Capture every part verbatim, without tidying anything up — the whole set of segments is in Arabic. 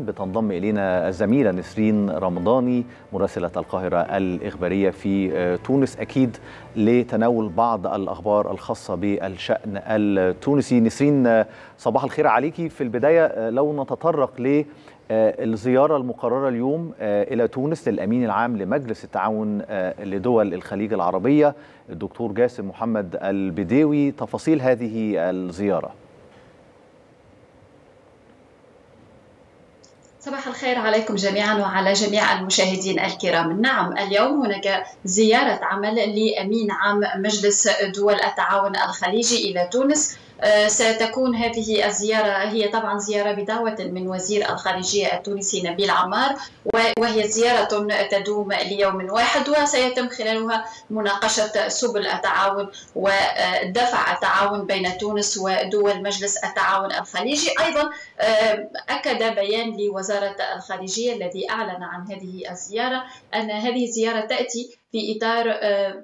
بتنضم إلينا الزميلة نسرين رمضاني مراسلة القاهرة الإخبارية في تونس، أكيد لتناول بعض الأخبار الخاصة بالشأن التونسي. نسرين، صباح الخير عليكي. في البداية لو نتطرق للزيارة المقررة اليوم إلى تونس للأمين العام لمجلس التعاون لدول الخليج العربية الدكتور جاسم محمد البديوي، تفاصيل هذه الزيارة. صباح الخير عليكم جميعا وعلى جميع المشاهدين الكرام. نعم، اليوم هناك زيارة عمل لأمين عام مجلس دول التعاون الخليجي إلى تونس. ستكون هذه الزيارة هي طبعا زيارة بدعوة من وزير الخارجية التونسي نبيل عمار، وهي زيارة تدوم ليوم واحد، وسيتم خلالها مناقشة سبل التعاون ودفع التعاون بين تونس ودول مجلس التعاون الخليجي. أيضا أكد بيان لوزارة الخارجية الذي أعلن عن هذه الزيارة أن هذه الزيارة تأتي في إطار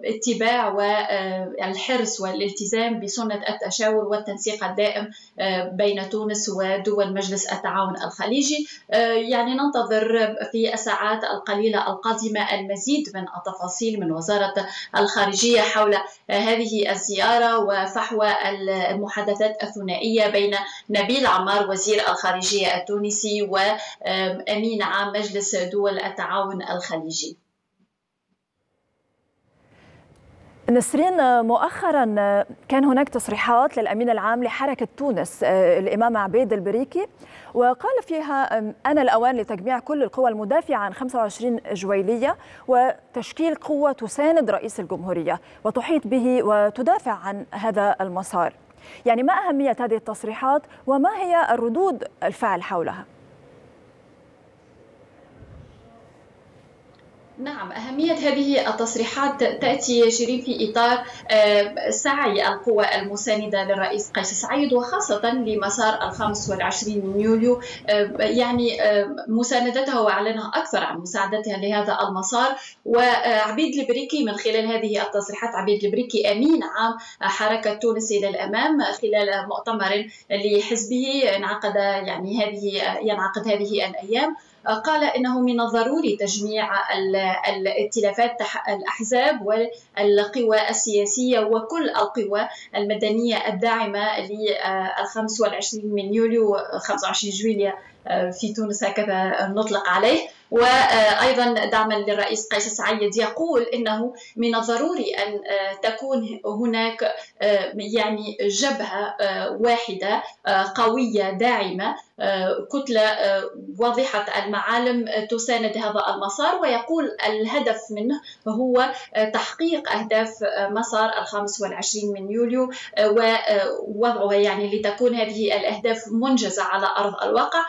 اتباع والحرص والالتزام بسنة التشاور والتنسيق الدائم بين تونس ودول مجلس التعاون الخليجي. يعني ننتظر في الساعات القليلة القادمة المزيد من التفاصيل من وزارة الخارجية حول هذه الزيارة وفحوى المحادثات الثنائية بين نبيل عمار وزير الخارجية التونسي وأمين عام مجلس دول التعاون الخليجي. نسرين، مؤخرا كان هناك تصريحات للأمين العام لحركة تونس الإمام عبيد البريكي، وقال فيها أن الأوان لتجميع كل القوى المدافعة عن خمسة وعشرين جويلية وتشكيل قوة تساند رئيس الجمهورية وتحيط به وتدافع عن هذا المسار. يعني ما أهمية هذه التصريحات وما هي الردود الفعل حولها؟ نعم، أهمية هذه التصريحات تأتي شيرين في إطار سعي القوى المساندة للرئيس قيس سعيد، وخاصة لمسار الخمس والعشرين من يوليو، يعني مساندته وأعلنها أكثر عن مساعدتها لهذا المسار. وعبيد البريكي من خلال هذه التصريحات، عبيد البريكي أمين عام حركة تونس إلى الأمام، خلال مؤتمر لحزبه انعقد يعني هذه ينعقد هذه الأيام، قال إنه من الضروري تجميع الائتلافات الأحزاب والقوى السياسية وكل القوى المدنية الداعمة لل خمسة وعشرين من يوليو، خمسة وعشرين جويلية في تونس هكذا نطلق عليه. وأيضا دعما للرئيس قيس سعيد، يقول أنه من الضروري أن تكون هناك يعني جبهة واحدة قوية داعمة، كتلة واضحة المعالم تساند هذا المسار. ويقول الهدف منه هو تحقيق أهداف مسار الخامس والعشرين من يوليو ووضعه، يعني لتكون هذه الأهداف منجزة على أرض الواقع.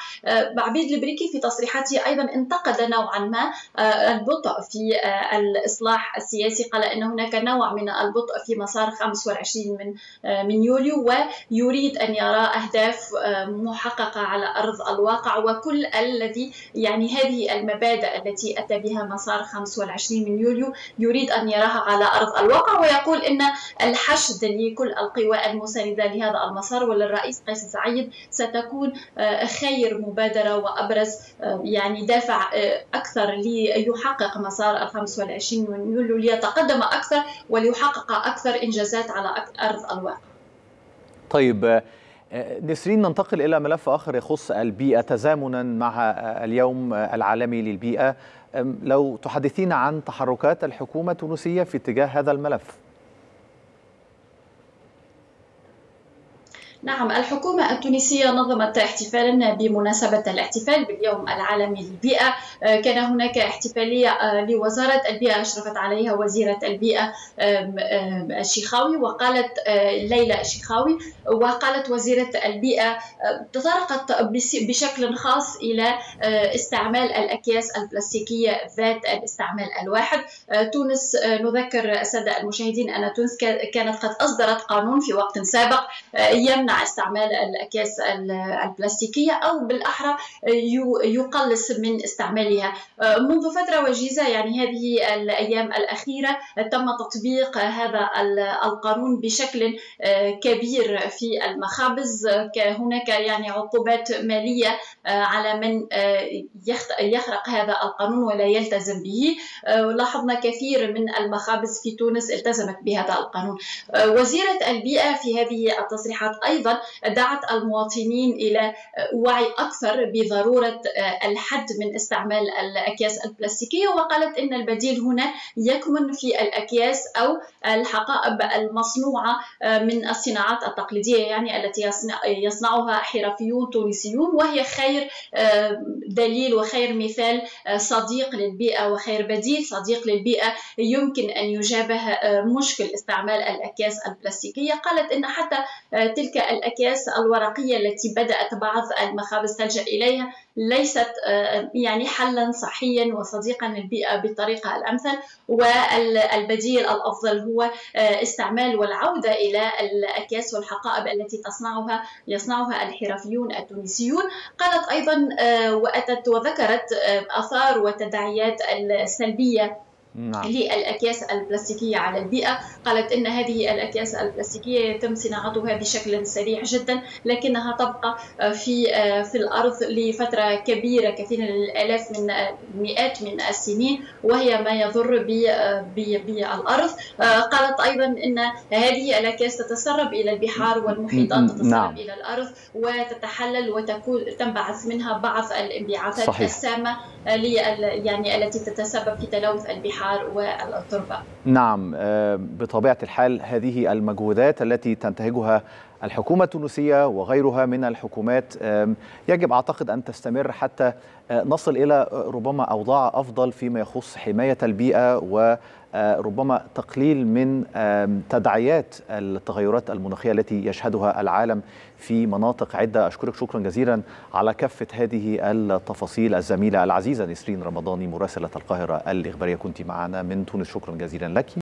عبيد البريكي في تصريحاته أيضا انتقد نوعا ما البطء في الإصلاح السياسي، قال أن هناك نوع من البطء في مسار خمسة وعشرين من من يوليو، ويريد أن يرى أهداف محققة على أرض الواقع وكل الذي يعني هذه المبادئ التي أتى بها مسار خمسة وعشرين من يوليو يريد أن يراها على أرض الواقع. ويقول أن الحشد لكل القوى المساندة لهذا المسار وللرئيس قيس سعيد ستكون خير مبادرة وأبرز يعني دافع أكثر ليحقق مسار خمسة وعشرين من يوليو، ليتقدم أكثر وليحقق أكثر إنجازات على أرض الواقع. طيب نسرين، ننتقل إلى ملف آخر يخص البيئة تزامنا مع اليوم العالمي للبيئة، لو تحدثين عن تحركات الحكومة التونسية في اتجاه هذا الملف. نعم، الحكومة التونسية نظمت احتفالا بمناسبة الاحتفال باليوم العالمي للبيئة. كان هناك احتفالية لوزارة البيئة أشرفت عليها وزيرة البيئة الشيخاوي، وقالت ليلى الشيخاوي، وقالت وزيرة البيئة تطرقت بشكل خاص إلى استعمال الأكياس البلاستيكية ذات الاستعمال الواحد. تونس، نذكر السادة المشاهدين أن تونس كانت قد أصدرت قانون في وقت سابق يمنع يمنع استعمال الأكياس البلاستيكية أو بالأحرى يقلص من استعمالها. منذ فترة وجيزة يعني هذه الأيام الأخيرة تم تطبيق هذا القانون بشكل كبير في المخابز. هناك يعني عقوبات مالية على من يخرق هذا القانون ولا يلتزم به. لاحظنا كثير من المخابز في تونس التزمت بهذا القانون. وزيرة البيئة في هذه التصريحات أيضا دعت المواطنين إلى وعي أكثر بضرورة الحد من استعمال الأكياس البلاستيكية، وقالت إن البديل هنا يكمن في الأكياس أو الحقائب المصنوعة من الصناعات التقليدية يعني التي يصنعها حرفيون تونسيون، وهي خير دليل وخير مثال صديق للبيئة وخير بديل صديق للبيئة يمكن أن يجابه مشكل استعمال الأكياس البلاستيكية. قالت إن حتى تلك الأكياس الورقية التي بدأت بعض المخابز تلجأ إليها ليست يعني حلا صحيا وصديقا للبيئة بالطريقة الأمثل، والبديل الأفضل هو استعمال والعودة إلى الأكياس والحقائب التي تصنعها يصنعها الحرفيون التونسيون. قالت أيضا وأتت وذكرت آثار وتداعيات السلبية نعم. للأكياس البلاستيكية على البيئة. قالت إن هذه الأكياس البلاستيكية يتم صناعتها بشكل سريع جدا لكنها تبقى في في الأرض لفترة كبيرة كثيرة للآلاف من مئات من السنين، وهي ما يضر بالأرض. قالت أيضا إن هذه الأكياس تتسرب إلى البحار والمحيطات، تتسرب نعم. إلى الأرض وتتحلل وتكون تنبعث منها بعض الانبعاثات صحيح. السامة يعني التي تتسبب في تلوث البحار والتربة. نعم، بطبيعة الحال هذه المجهودات التي تنتهجها الحكومة التونسية وغيرها من الحكومات يجب أعتقد أن تستمر حتى نصل إلى ربما أوضاع أفضل فيما يخص حماية البيئة وربما تقليل من تداعيات التغيرات المناخية التي يشهدها العالم في مناطق عدة. أشكرك شكرا جزيلا على كافة هذه التفاصيل الزميلة العزيزة نسرين رمضاني مراسلة القاهرة الإخبارية، كنت معنا من تونس، شكرا جزيلا لك.